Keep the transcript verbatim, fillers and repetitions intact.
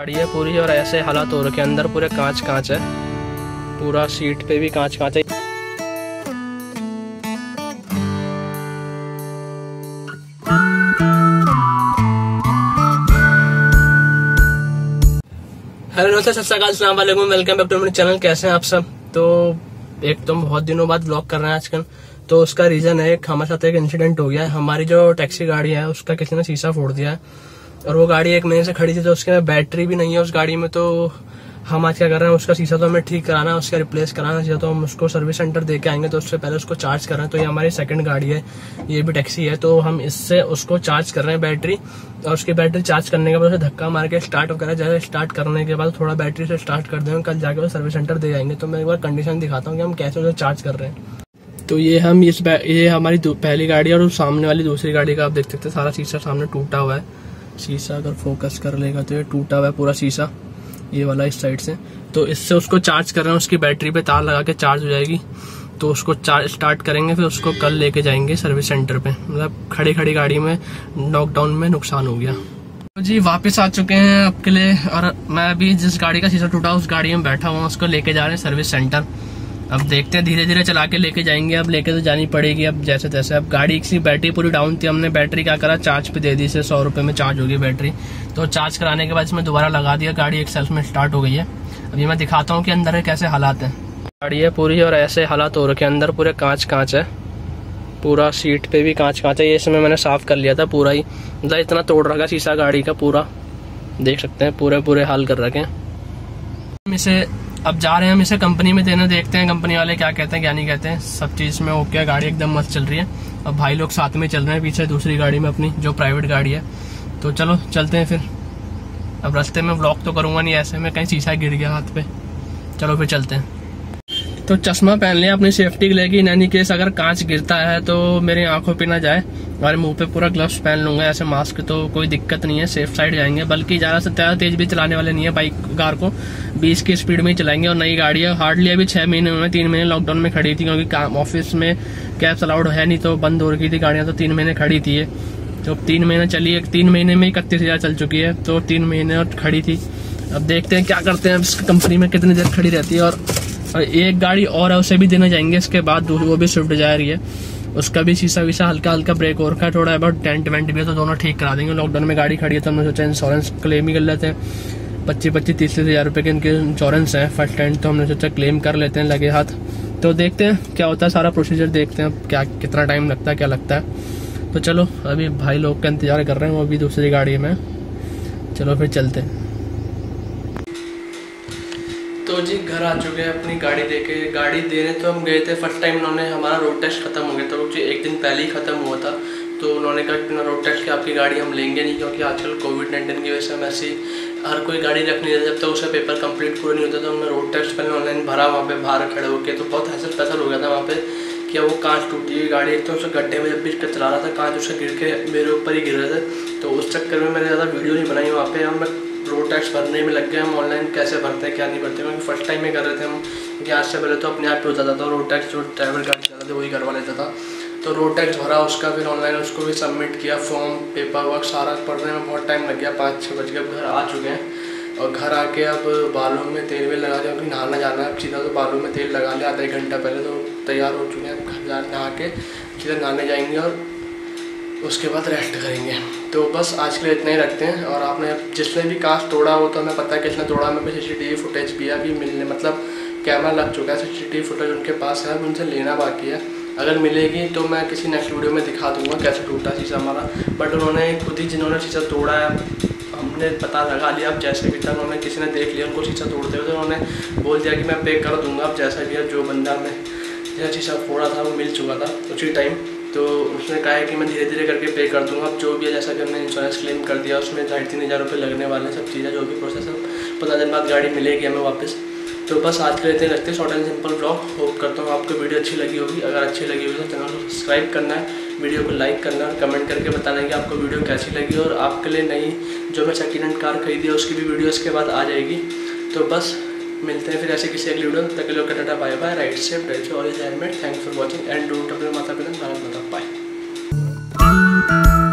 गाड़ी है पूरी और ऐसे हालात हो रखे अंदर, पूरे कांच कांच है, पूरा सीट पे भी कांच कांच है। हेलो दोस्तों, सत श्री अकाल, अस्सलाम वालेकुम, welcome back to my channel. कैसे हैं आप सब? तो एक तो बहुत दिनों बाद व्लॉग कर रहे हैं आजकल, तो उसका रीजन है एक हमारे साथ एक इंसिडेंट हो गया है। हमारी जो टैक्सी गाड़ी है उसका किसी ने शीशा फोड़ दिया है और वो गाड़ी एक महीने से खड़ी थी, तो उसके में बैटरी भी नहीं है उस गाड़ी में। तो हम आज क्या कर रहे हैं, उसका शीशा तो हमें ठीक कराना है, उसका रिप्लेस कराना है, तो हम उसको सर्विस सेंटर दे के आएंगे, तो उससे पहले उसको चार्ज कर रहे हैं। तो ये हमारी सेकंड गाड़ी है, ये भी टैक्सी है, तो हम इससे उसको चार्ज कर रहे हैं बैटरी, और उसकी बैटरी चार्ज करने के बाद उसे धक्का मार के स्टार्ट वगैरह जैसे स्टार्ट करने के बाद थोड़ा बैटरी से स्टार्ट कर देंगे, कल जाके वो सर्विस सेंटर दे आएंगे। तो मैं एक बार कंडीशन दिखाता हूँ कि हम कैसे उसे चार्ज कर रहे हैं। तो ये हम इस ये हमारी पहली गाड़ी और सामने वाली दूसरी गाड़ी का आप देख सकते हैं, सारा शीशा सामने टूटा हुआ है। शीशा अगर फोकस कर लेगा तो ये टूटा हुआ है पूरा शीशा, ये वाला इस साइड से। तो इससे उसको चार्ज कर रहे हैं, उसकी बैटरी पे तार लगा के चार्ज हो जाएगी। तो उसको चार्ज स्टार्ट करेंगे, फिर उसको कल लेके जाएंगे सर्विस सेंटर पे। मतलब खड़ी खड़ी गाड़ी में लॉकडाउन में नुकसान हो गया। तो जी वापस आ चुके हैं आपके लिए, और मैं अभी जिस गाड़ी का शीशा टूटा उस गाड़ी में बैठा हुआ, उसको लेके जा रहे हैं सर्विस सेंटर। अब देखते हैं, धीरे धीरे चला के लेके जाएंगे। अब लेके तो जानी पड़ेगी, अब जैसे तैसे। अब गाड़ी की बैटरी पूरी डाउन थी, हमने बैटरी क्या करा चार्ज पे दे दी, से सौ रुपये में चार्ज होगी बैटरी। तो चार्ज कराने के बाद इसमें दोबारा लगा दिया, गाड़ी एक सेल्फ में स्टार्ट हो गई है। अब ये मैं दिखाता हूँ कि अंदर कैसे हालात हैं। गाड़ी है पूरी और ऐसे हालात हो रखे अंदर, पूरे कांच कांच है, पूरा सीट पे भी कांच कांच है। ये इसमें मैंने साफ कर लिया था पूरा ही, मतलब इतना तोड़ रखा शीशा गाड़ी का, पूरा देख सकते हैं, पूरे पूरे हाल कर रखे हैं। इसे अब जा रहे हैं हम इसे कंपनी में देने, देखते हैं कंपनी वाले क्या कहते हैं क्या नहीं कहते हैं। सब चीज़ में ओके है, गाड़ी एकदम मस्त चल रही है। अब भाई लोग साथ में चल रहे हैं पीछे दूसरी गाड़ी में अपनी, जो प्राइवेट गाड़ी है। तो चलो चलते हैं फिर। अब रास्ते में व्लॉग तो करूँगा नहीं, ऐसे में कहीं शीशा गिर गया हाथ पे। चलो फिर चलते हैं। तो चश्मा पहन लें अपनी सेफ्टी के लिए, कि यानी केस अगर कांच गिरता है तो मेरी आँखों पर ना जाए, और मुँह पर पूरा ग्लव्स पहन लूँगा ऐसे मास्क, तो कोई दिक्कत नहीं है, सेफ साइड जाएंगे। बल्कि ज़्यादा से ज़्यादा तेज़ भी चलाने वाले नहीं है, बाइक कार को बीस की स्पीड में ही चलाएंगे। और नई गाड़ी है, हार्डली अभी छः महीने में, तीन महीने लॉकडाउन में खड़ी थी, क्योंकि काम ऑफिस में कैब्स अलाउड है नहीं, तो बंद हो रखी थी गाड़ियाँ, तो तीन महीने खड़ी थी। तो तीन महीने चली है, तीन महीने में इकतीस हज़ार चल चुकी है, तो तीन महीने और खड़ी थी। अब देखते हैं क्या करते हैं, इस कंपनी में कितनी देर खड़ी रहती है। और एक गाड़ी और है, उसे भी देने जाएंगे इसके बाद, वो भी स्विफ्ट डिजायर है, उसका भी शीशा वीसा हल्का हल्का ब्रेक हो रखा है, थोड़ा बहुत डेंट वेंट भी है, तो दोनों ठीक करा देंगे। लॉकडाउन में गाड़ी खड़ी है, तो हमने सोचा इंश्योरेंस क्लेम ही कर लेते हैं। पच्चीस पच्चीस तीस तीस हज़ार रुपये के इनके इंश्योरेंस है फर्स्ट हैंड, तो हमने सोचा क्लेम कर लेते हैं लगे हाथ। तो देखते हैं क्या होता है, सारा प्रोसीजर देखते हैं क्या कितना टाइम लगता है, क्या लगता है। तो चलो अभी भाई लोग का इंतजार कर रहे हैं, वो भी दूसरी गाड़ी में। चलो फिर चलते हैं। तो जी घर आ चुके हैं अपनी गाड़ी देके, गाड़ी देने तो हम गए थे फर्स्ट टाइम, उन्होंने हमारा रोड टेस्ट खत्म हो गया था, वो जी एक दिन पहले ही खत्म हुआ था। तो उन्होंने कहा कि बिना रोड टेस्ट के आपकी गाड़ी हम लेंगे नहीं, क्योंकि आजकल कोविड नाइन्टीन की वजह से हम ऐसी हर कोई गाड़ी रखने देता, जब तक तो उसका पेपर कंप्लीट पूरा नहीं होता। तो हमने रोड टेस्ट पहले ऑनलाइन भरा वहाँ पर बाहर खड़े होकर, तो बहुत हैसल पैसल हो गया था वहाँ पर, कि वो कांच टूटी हुई गाड़ी, एक तो उसके गड्ढे में जब भी इसका चला रहा था कांच उससे गिर के मेरे ऊपर ही गिर रहा था। तो उस चक्कर में मैंने ज़्यादा वीडियो नहीं बनाई वहाँ पर, हम रोड टैक्स भरने में लग गए। हम ऑनलाइन कैसे भरते हैं क्या नहीं भरते, क्योंकि फर्स्ट टाइम ही कर रहे थे हम, क्योंकि आज से पहले तो अपने आप पे हो जाता था रोड टैक्स, जो ट्रैवल गाड़ी चलाते वही करवा लेता था। तो रोड टैक्स भरा उसका, फिर ऑनलाइन उसको भी सबमिट किया, फॉर्म पेपर वर्क सारा पढ़ने में बहुत टाइम लग गया। पाँच छः बज के अब घर आ चुके हैं, और घर आके अब बालों में तेल वेल लगा दिया, क्योंकि नहाना जाना है अब सीधा, तो बालों में तेल लगा लिया आधा एक घंटा पहले, तो तैयार हो चुके हैं। घर जा नहा के सीधा नहाने जाएंगे और उसके बाद रेस्ट करेंगे। तो बस आज के लिए इतना ही रखते हैं। और आपने जिसने भी कांच तोड़ा हो, तो हमें पता है किसने तोड़ा, हमें C C T V footage भी अभी मिलने, मतलब कैमरा लग चुका है, C C T V footage उनके पास है, उनसे लेना बाकी है। अगर मिलेगी तो मैं किसी नेक्स्ट वीडियो में दिखा दूंगा कैसे टूटा शीशा हमारा, बट उन्होंने खुद ही जिन्होंने शीशा तोड़ा है, हमने पता लगा लिया, अब जैसे भी था उन्होंने, किसी ने देख लिया उनको शीशा तोड़ते हुए, तो उन्होंने बोल दिया कि मैं पे कर दूँगा। अब जैसा भी है, जो बंदा मैं जैसा शीशा फोड़ा था वो मिल चुका था उसी टाइम, तो उसने कहा है कि मैं धीरे धीरे करके पे कर दूँगा। अब जो भी है, जैसा कि हमने इंश्योरेंस क्लेम कर दिया, उसमें ढाई तीन हज़ार रुपये लगने वाले सब चीज़ें, जो भी प्रोसेस है, पंद्रह दिन बाद गाड़ी मिलेगी हमें वापस। तो बस आज के लिए रखते हैं short and simple blog. Hope करता हूँ आपको वीडियो अच्छी लगी होगी, अगर अच्छी लगी होगी तो चैनल को सब्सक्राइब करना है, वीडियो को लाइक करना है, और कमेंट करके बताना है कि आपको वीडियो कैसी लगी। और आपके लिए नई जो मैं सेकेंड हैंड कार खरीदी है उसकी भी वीडियो इसके बाद आ जाएगी। तो बस मिलते हैं फिर ऐसे किसी अगली वीडियो तक, लोग tata bye bye, ride safe, ride all is helmet. Thanks for watching and don't अपने माता पिता भारत माता बाय।